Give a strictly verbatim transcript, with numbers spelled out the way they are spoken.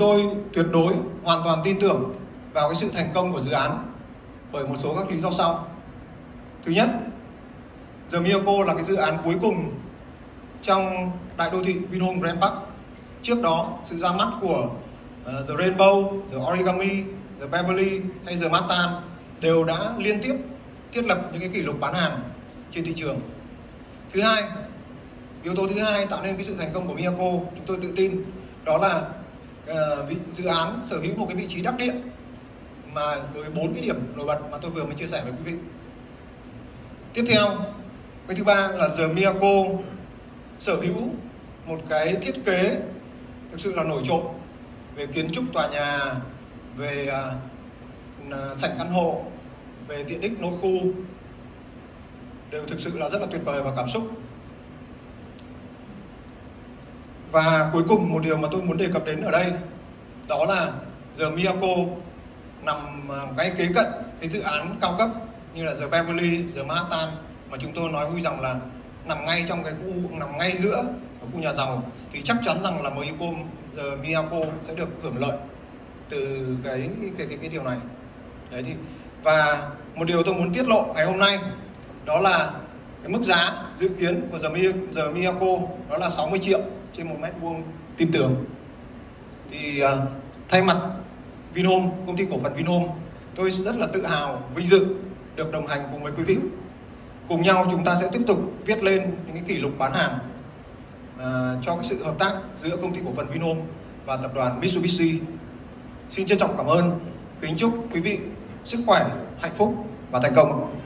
Tôi tuyệt đối hoàn toàn tin tưởng vào cái sự thành công của dự án bởi một số các lý do sau. Thứ nhất, The Miyako là cái dự án cuối cùng trong đại đô thị Vinhomes Grand Park. Trước đó, sự ra mắt của uh, The Rainbow, The Origami, The Beverly hay The Matan đều đã liên tiếp thiết lập những cái kỷ lục bán hàng trên thị trường. Thứ hai, yếu tố thứ hai tạo nên cái sự thành công của Miyako, chúng tôi tự tin, đó là uh, vị, dự án sở hữu một cái vị trí đắc địa mà với bốn cái điểm nổi bật mà tôi vừa mới chia sẻ với quý vị. Tiếp theo, cái thứ ba là The Miyako sở hữu một cái thiết kế thực sự là nổi trội về kiến trúc tòa nhà, về uh, sảnh căn hộ, về tiện ích nội khu, đều thực sự là rất là tuyệt vời và cảm xúc. Và cuối cùng một điều mà tôi muốn đề cập đến ở đây, đó là The Miyako nằm ngay kế cận cái dự án cao cấp như là The Beverly, The Manhattan mà chúng tôi nói vui rằng là nằm ngay trong cái khu, nằm ngay giữa khu nhà giàu, thì chắc chắn rằng là Miyako, The Miyako sẽ được hưởng lợi từ cái cái cái, cái điều này. Đấy thì và một điều tôi muốn tiết lộ ngày hôm nay đó là cái mức giá dự kiến của The Miyako đó là sáu mươi triệu trên một mét vuông tin tưởng. Thì uh, thay mặt Vinhomes, công ty cổ phần Vinhomes, tôi rất là tự hào, vinh dự được đồng hành cùng với quý vị. Cùng nhau chúng ta sẽ tiếp tục viết lên những cái kỷ lục bán hàng à, cho cái sự hợp tác giữa công ty cổ phần Vinhomes và tập đoàn Mitsubishi. Xin trân trọng cảm ơn, kính chúc quý vị sức khỏe, hạnh phúc và thành công.